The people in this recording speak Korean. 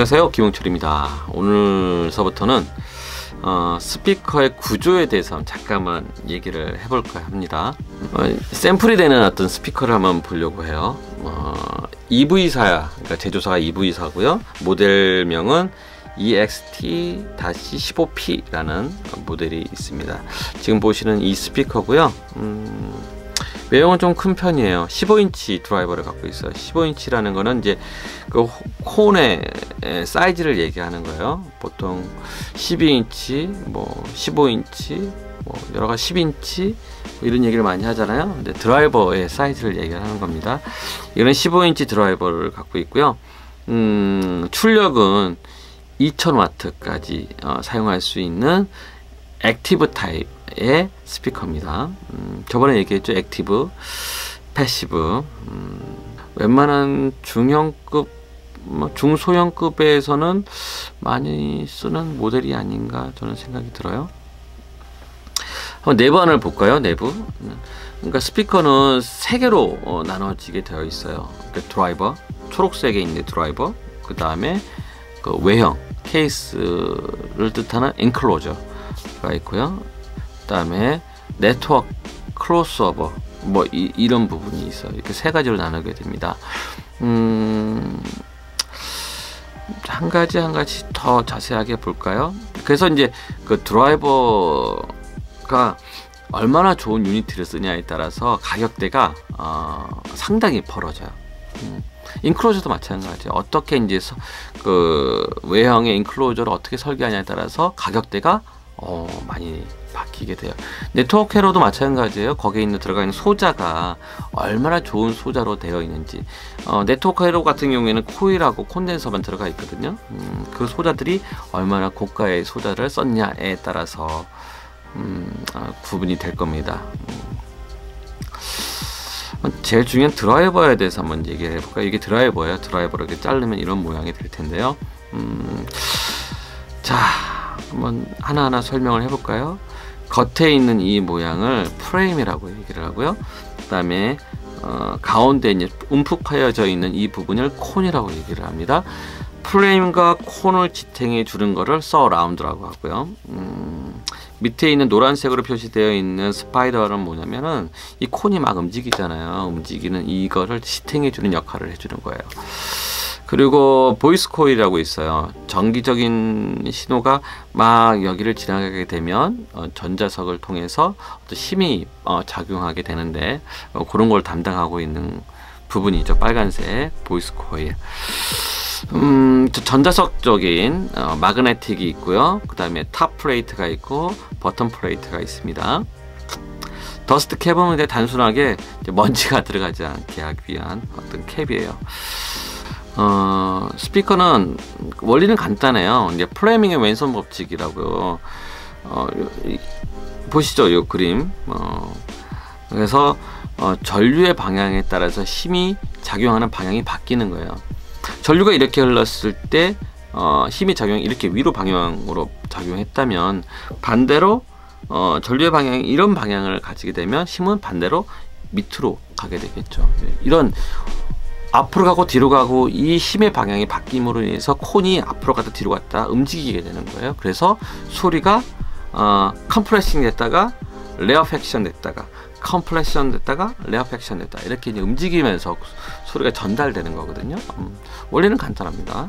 안녕하세요, 기홍철입니다. 오늘서부터는 스피커의 구조에 대해서 잠깐만 얘기를 해볼까 합니다. 샘플이 되는 어떤 스피커를 한번 보려고 해요. EV사야, 그러니까 제조사가 EV사고요. 모델명은 EXT-15P라는 모델이 있습니다. 지금 보시는 이 스피커고요. 외형은 좀 큰 편이에요. 15인치 드라이버를 갖고 있어요. 15인치라는 거는 이제 그 콘의 사이즈를 얘기하는 거예요. 보통 12인치, 뭐 15인치, 뭐 여러 가지 10인치 뭐 이런 얘기를 많이 하잖아요. 근데 드라이버의 사이즈를 얘기하는 겁니다. 이거는 15인치 드라이버를 갖고 있고요. 출력은 2000W까지 사용할 수 있는 액티브 타입의 스피커입니다. 저번에 얘기했죠. 액티브, 패시브. 웬만한 중형급, 중소형급에서는 많이 쓰는 모델이 아닌가 저는 생각이 들어요. 한번 내부 안을 볼까요? 내부. 그러니까 스피커는 세 개로 나눠지게 되어 있어요. 그러니까 드라이버, 초록색에 있는 드라이버, 그 다음에 그 외형, 케이스를 뜻하는 엔클로저가 있고요. 그다음에 네트워크 크로스오버 뭐 이런 부분이 있어요. 이렇게 세 가지로 나누게 됩니다. 한 가지 더 자세하게 볼까요? 그래서 이제 그 드라이버가 얼마나 좋은 유니트를 쓰냐에 따라서 가격대가 상당히 벌어져요. 인클로저도 마찬가지예요. 어떻게 이제 그 외형의 인클로저를 어떻게 설계하냐에 따라서 가격대가 많이 바뀌게 돼요. 네트워크 회로도 마찬가지예요. 거기에 들어가 있는 소자가 얼마나 좋은 소자로 되어 있는지. 네트워크 회로 같은 경우에는 코일하고 콘덴서만 들어가 있거든요. 그 소자들이 얼마나 고가의 소자를 썼냐에 따라서 구분이 될 겁니다. 제일 중요한 드라이버에 대해서 한번 얘기를 해볼까요? 이게 드라이버예요. 드라이버를 이렇게 자르면 이런 모양이 될 텐데요. 자, 한번 하나하나 설명을 해볼까요? 겉에 있는 이 모양을 프레임이라고 얘기를 하고요. 그 다음에 가운데 이제 움푹하여져 있는 이 부분을 콘이라고 얘기를 합니다. 프레임과 콘을 지탱해 주는 거를 서라운드라고 하고요. 밑에 있는 노란색으로 표시되어 있는 스파이더는 뭐냐면은 이 콘이 막 움직이잖아요. 움직이는 이거를 지탱해 주는 역할을 해주는 거예요. 그리고 보이스 코일이라고 있어요. 정기적인 신호가 막 여기를 지나가게 되면 전자석을 통해서 또 힘이 작용하게 되는데 그런 걸 담당하고 있는 부분이죠. 빨간색 보이스 코일. 전자석적인 마그네틱이 있고요. 그 다음에 탑 플레이트가 있고 버튼 플레이트가 있습니다. 더스트 캡은 이제 단순하게 먼지가 들어가지 않게 하기 위한 어떤 캡이에요. 스피커는 원리는 간단해요. 이제 플레밍의 왼손 법칙이라고요. 보시죠, 이 그림. 그래서 전류의 방향에 따라서 힘이 작용하는 방향이 바뀌는 거예요. 전류가 이렇게 흘렀을 때 힘이 작용이 이렇게 위로 방향으로 작용했다면, 반대로 전류의 방향이 이런 방향을 가지게 되면 힘은 반대로 밑으로 가게 되겠죠. 이런 앞으로 가고 뒤로 가고 이 힘의 방향이 바뀜으로 인해서 콘이 앞으로 갔다 뒤로 갔다 움직이게 되는 거예요. 그래서 소리가 컴프레싱 됐다가 레어팩션 됐다가 컴프레션 됐다가 레어팩션 됐다, 이렇게 이제 움직이면서 소리가 전달되는 거거든요. 원리는 간단합니다.